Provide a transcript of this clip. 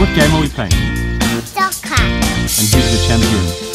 What game are we playing? Soccer. And who's the champion?